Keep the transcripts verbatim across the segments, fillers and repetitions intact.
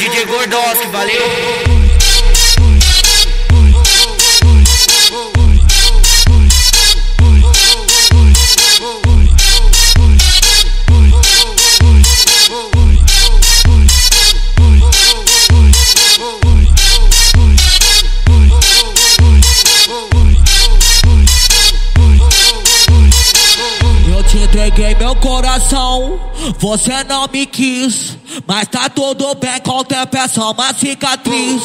D J Gordonsk, valeu! Entreguei meu coração, você não me quis, mas tá tudo bem, contemplação, uma cicatriz.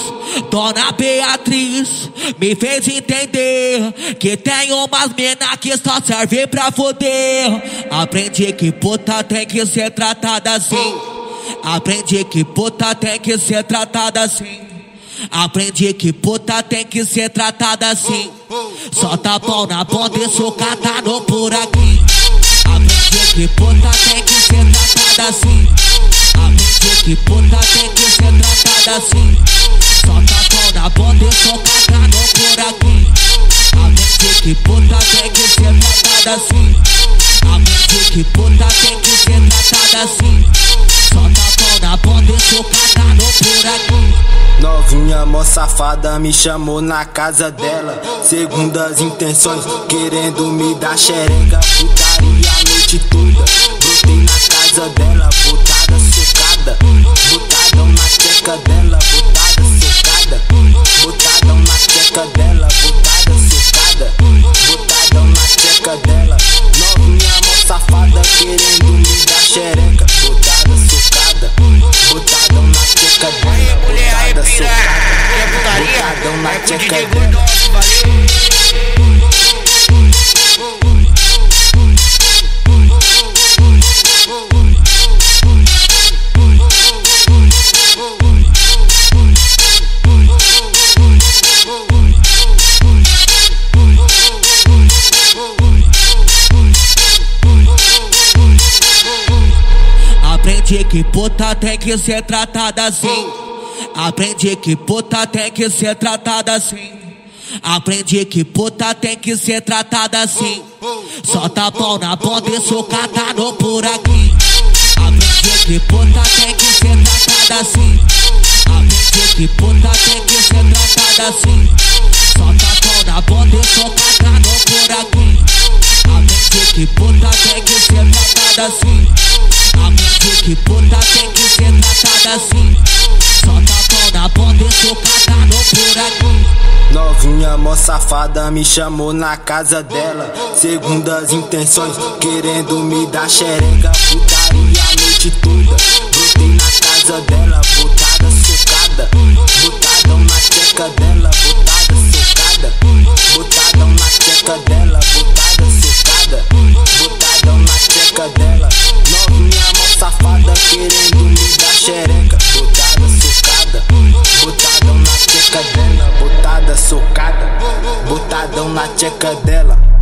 Dona Beatriz me fez entender que tem umas mina que só servem pra foder. Aprendi que puta tem que ser tratada assim. Aprendi que puta tem que ser tratada assim. Aprendi que puta tem que ser tratada assim. Solta pão na ponta e sucata no por aqui. Aprendi que puta tem que ser tratada assim. Aprendi que puta tem que ser tratada assim. Solta a pão na ponta e socata no por aqui. Aprendi que puta tem que ser tratada assim. Aprendi que puta tem que ser tratada assim. Solta a pão na ponta e socata no por aqui. Novinha mó safada me chamou na casa dela, segundas intenções, querendo me dar xerenga. Putaria a noite toda, brotei na casa dela. Botada socada, botadão na teca dela. Botada socada, botadão na teca dela. Botada socada, botadão na teca dela. Novinha mó safada querendo me dar xerenga. Botada socada, botadão na teca dela. Botadão na tcheca dela. Aprendi que puta tem que ser tratada assim. Aprendi que puta tem que ser tratada assim. Aprendi que puta tem que ser tratada assim. Solta pão na ponta e sucata no por aqui. Aprendi que puta tem que ser tratada assim. Aprendi que puta tem que ser tratada assim. Solta pão na ponta e sucata no por aqui. Aprendi que puta tem que ser tratada assim. Aprendi que puta tem que ser tratada assim. Novinha mó safada me chamou na casa dela, segundas intenções, querendo me dar xerenga. Putaria a noite toda, brotei na casa dela. Botada socada, botadão na teca dela. Botada socada, botadão na teca dela. Botada socada, botadão na teca dela. Novinha mó safada querendo me dar xerenga. Botada socada, botadão na teca dela. Botada socada, botadão na tcheca dela.